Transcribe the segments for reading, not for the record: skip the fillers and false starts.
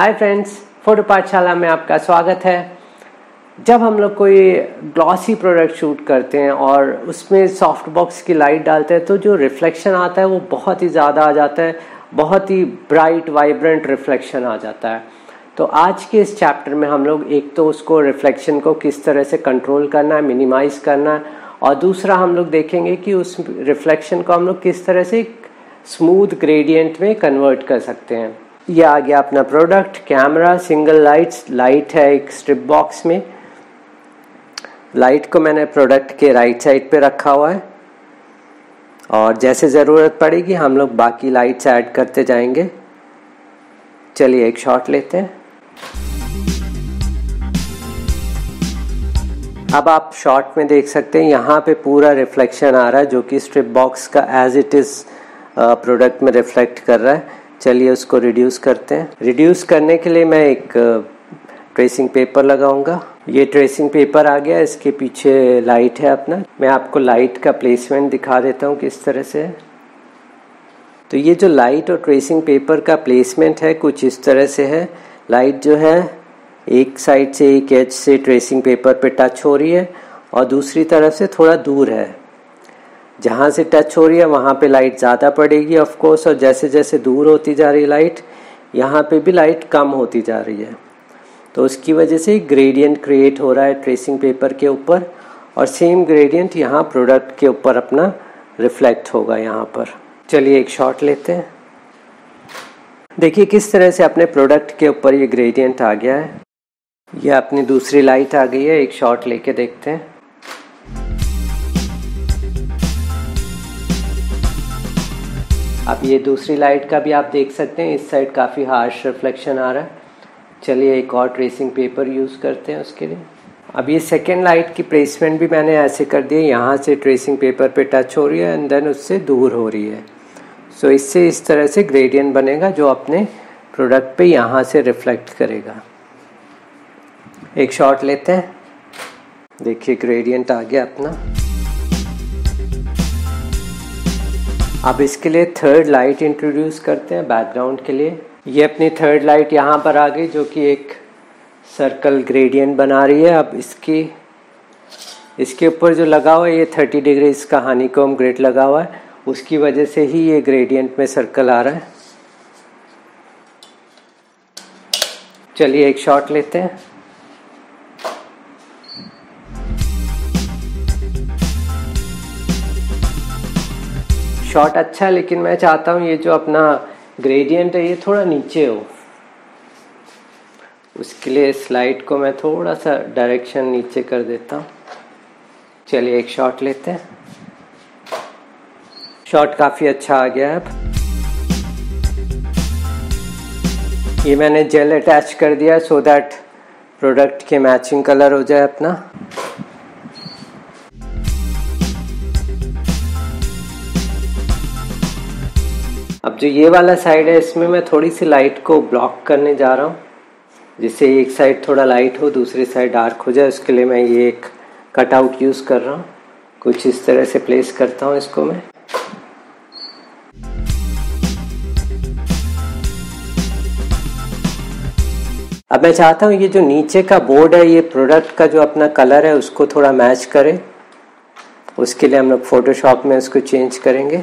Hi friends, photo पाठशाला में आपका स्वागत है। जब हम लोग कोई ग्लॉसी प्रोडक्ट शूट करते हैं और उसमें सॉफ्ट बॉक्स की लाइट डालते हैं तो जो रिफ्लेक्शन आता है वो बहुत ही ज़्यादा आ जाता है, बहुत ही ब्राइट वाइब्रेंट रिफ्लेक्शन आ जाता है। तो आज के इस चैप्टर में हम लोग एक तो उसको रिफ्लेक्शन को किस तरह से कंट्रोल करना है, मिनिमाइज़ करना है, और दूसरा हम लोग देखेंगे कि उस रिफ्लेक्शन को हम लोग किस तरह से स्मूथ ग्रेडियंट में कन्वर्ट कर सकते हैं। ये आ गया अपना product camera, single lights, light है एक स्ट्रिप बॉक्स में। लाइट को मैंने प्रोडक्ट के राइट साइड पे रखा हुआ है और जैसे ज़रूरत पड़ेगी हम लोग बाकी लाइट्स ऐड करते जाएंगे। चलिए एक शॉट लेते हैं। अब आप शॉट में देख सकते हैं यहाँ पे पूरा रिफ्लेक्शन आ रहा है जो कि स्ट्रिप बॉक्स का एज इट इज़ प्रोडक्ट में रिफ्लेक्ट कर रहा है। चलिए उसको रिड्यूस करते हैं। रिड्यूस करने के लिए मैं एक ट्रेसिंग पेपर लगाऊंगा। ये ट्रेसिंग पेपर आ गया, इसके पीछे लाइट है अपना। मैं आपको लाइट का प्लेसमेंट दिखा देता हूँ किस तरह से। तो ये जो लाइट और ट्रेसिंग पेपर का प्लेसमेंट है कुछ इस तरह से है। लाइट जो है एक साइड से, एक एज से ट्रेसिंग पेपर पे टच हो रही है और दूसरी तरफ से थोड़ा दूर है। जहाँ से टच हो रही है वहाँ पे लाइट ज़्यादा पड़ेगी ऑफ कोर्स, और जैसे जैसे दूर होती जा रही लाइट यहाँ पे भी लाइट कम होती जा रही है। तो उसकी वजह से ग्रेडियंट क्रिएट हो रहा है ट्रेसिंग पेपर के ऊपर, और सेम ग्रेडियंट यहाँ प्रोडक्ट के ऊपर अपना रिफ्लेक्ट होगा यहाँ पर। चलिए एक शॉट लेते हैं। देखिए किस तरह से अपने प्रोडक्ट के ऊपर ये ग्रेडियंट आ गया है। यह अपनी दूसरी लाइट आ गई है, एक शॉट लेके देखते हैं। अब ये दूसरी लाइट का भी आप देख सकते हैं इस साइड काफ़ी हार्श रिफ्लेक्शन आ रहा है। चलिए एक और ट्रेसिंग पेपर यूज़ करते हैं उसके लिए। अब ये सेकेंड लाइट की प्लेसमेंट भी मैंने ऐसे कर दी है, यहाँ से ट्रेसिंग पेपर पे टच हो रही है एंड देन उससे दूर हो रही है। सो इससे इस तरह से ग्रेडियंट बनेगा जो अपने प्रोडक्ट पे यहाँ से रिफ्लेक्ट करेगा। एक शॉट लेते हैं। देखिए ग्रेडियंट आ गया अपना। अब इसके लिए थर्ड लाइट इंट्रोड्यूस करते हैं बैकग्राउंड के लिए। ये अपनी थर्ड लाइट यहाँ पर आ गई जो कि एक सर्कल ग्रेडियंट बना रही है। अब इसके ऊपर जो लगा हुआ है ये 30 डिग्री इसका हानीकॉम्ब ग्रेड लगा हुआ है, उसकी वजह से ही ये ग्रेडियंट में सर्कल आ रहा है। चलिए एक शॉट लेते हैं। शॉट अच्छा है लेकिन मैं चाहता हूँ ये जो अपना ग्रेडियंट है ये थोड़ा नीचे हो। उसके लिए स्लाइड को मैं थोड़ा सा डायरेक्शन नीचे कर देता हूँ। चलिए एक शॉट लेते हैं। शॉट काफ़ी अच्छा आ गया है। ये मैंने जेल अटैच कर दिया सो दैट प्रोडक्ट के मैचिंग कलर हो जाए अपना। अब जो ये वाला साइड है इसमें मैं थोड़ी सी लाइट को ब्लॉक करने जा रहा हूँ जिससे एक साइड थोड़ा लाइट हो, दूसरी साइड डार्क हो जाए। उसके लिए मैं ये एक कटआउट यूज़ कर रहा हूँ, कुछ इस तरह से प्लेस करता हूँ इसको मैं। अब मैं चाहता हूँ ये जो नीचे का बोर्ड है ये प्रोडक्ट का जो अपना कलर है उसको थोड़ा मैच करे। उसके लिए हम लोग फोटोशॉप में उसको चेंज करेंगे।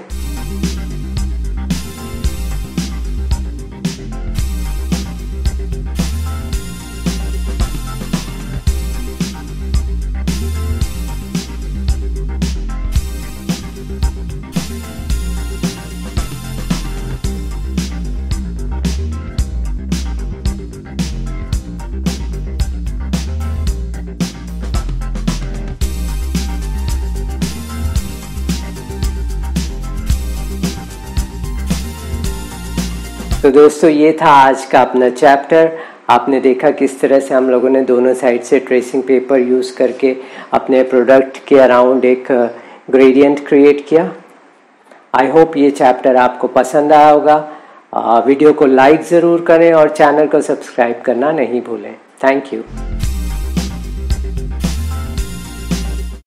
तो दोस्तों ये था आज का अपना चैप्टर। आपने देखा किस तरह से हम लोगों ने दोनों साइड से ट्रेसिंग पेपर यूज़ करके अपने प्रोडक्ट के अराउंड एक ग्रेडियंट क्रिएट किया। आई होप ये चैप्टर आपको पसंद आया होगा। वीडियो को लाइक ज़रूर करें और चैनल को सब्सक्राइब करना नहीं भूलें। Thank you.